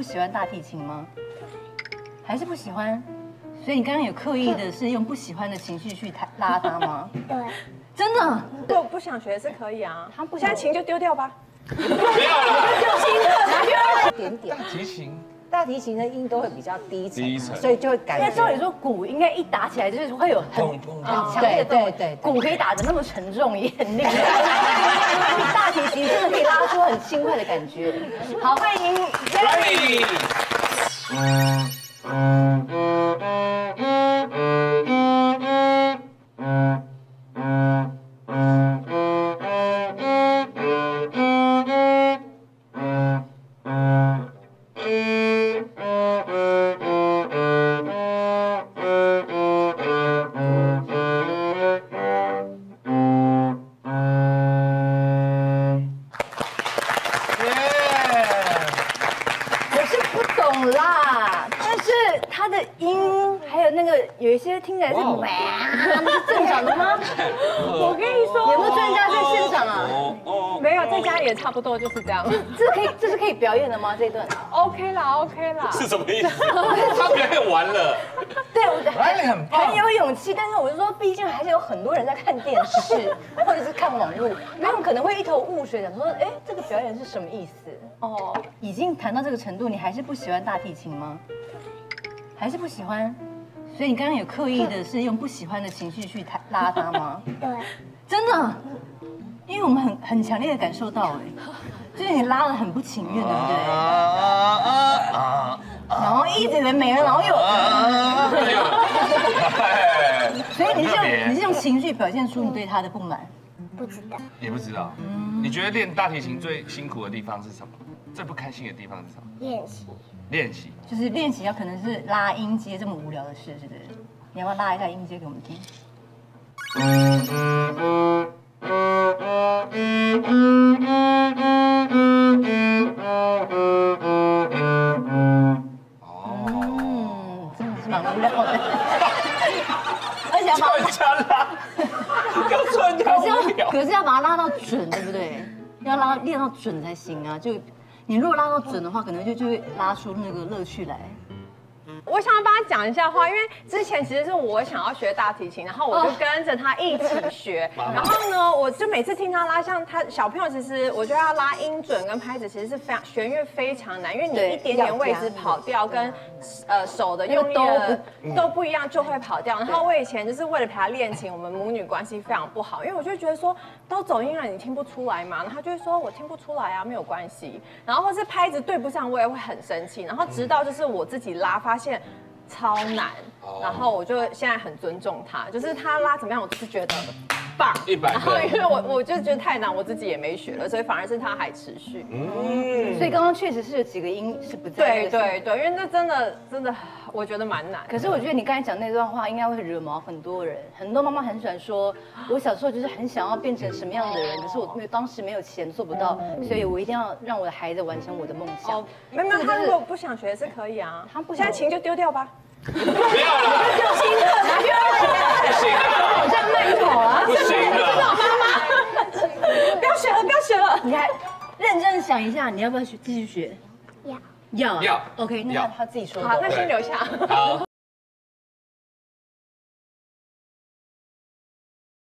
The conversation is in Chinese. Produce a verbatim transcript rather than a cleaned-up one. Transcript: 不喜欢大提琴吗？还是不喜欢？所以你刚刚有刻意的是用不喜欢的情绪去拉它吗？对，真的。如果不想学是可以啊，他不想琴就丢掉吧。不要了，一点点。大提琴，大提琴的音都会比较低沉，所以就会感觉。那照理说鼓应该一打起来就是会有很很强烈的动，对对，鼓可以打得那么沉重也很厉害。大提琴真的可以拉出很轻快的感觉。好，欢迎 Jerry。 差不多就是这样。这这可以，这是可以表演的吗？这一段 ？OK 啦 ，OK 啦。是什么意思？他表演完了。对，我还很很有勇气，但是我就说，毕竟还是有很多人在看电视或者是看网络，他们可能会一头雾水，想说，哎，这个表演是什么意思？哦，已经谈到这个程度，你还是不喜欢大提琴吗？还是不喜欢？所以你刚刚有刻意的是用不喜欢的情绪去拉它吗？对，真的。 因为我们很很强烈的感受到，哎，就是你拉的很不情愿，对不对？然后一直没了，然后又，所以你是用你是用情绪表现出你对他的不满，不知道，也不知道。你觉得练大提琴最辛苦的地方是什么？最不开心的地方是什么？练习，练习，就是练习要可能是拉音阶这么无聊的事，是不是？你要不要拉一下音阶给我们听？ 哦，真的是蛮无聊的，而且要把它拉，要准要，可是要把它拉到准，对不对？要拉练到准才行啊！就你如果拉到准的话，可能就就会拉出那个乐趣来。 我想要帮他讲一下话，因为之前其实是我想要学大提琴，然后我就跟着他一起学。然后呢，我就每次听他拉，像他小朋友，其实我觉得要拉音准跟拍子，其实是非常弦乐非常难，因为你一点点位置跑掉，跟呃手的用力都不一样，就会跑掉。然后我以前就是为了陪他练琴，我们母女关系非常不好，因为我就觉得说都走音了，你听不出来嘛，然后他就会说我听不出来啊，没有关系。然后或是拍子对不上，我也会很生气。然后直到就是我自己拉，发现。 超难，然后我就现在很尊重他，就是他拉怎么样，我就是觉得棒。然后因为我我就觉得太难，我自己也没学了，所以反而是他还持续。嗯，所以刚刚确实是有几个音是不在的。对对对，因为那真的真的，我觉得蛮难。可是我觉得你刚才讲那段话，应该会惹毛很多人。很多妈妈很喜欢说，我小时候就是很想要变成什么样的人，可是我没有当时没有钱做不到，所以我一定要让我的孩子完成我的梦想。哦，没有，他如果不想学是可以啊，他不想琴就丢掉吧。 不要了，不行了，不行了，好像慢跑啊，不行了，妈妈，不要学了，不要学了，你还认真想一下，你要不要学继续学？要要要 ，OK， 那他自己说，好，那先留下。好。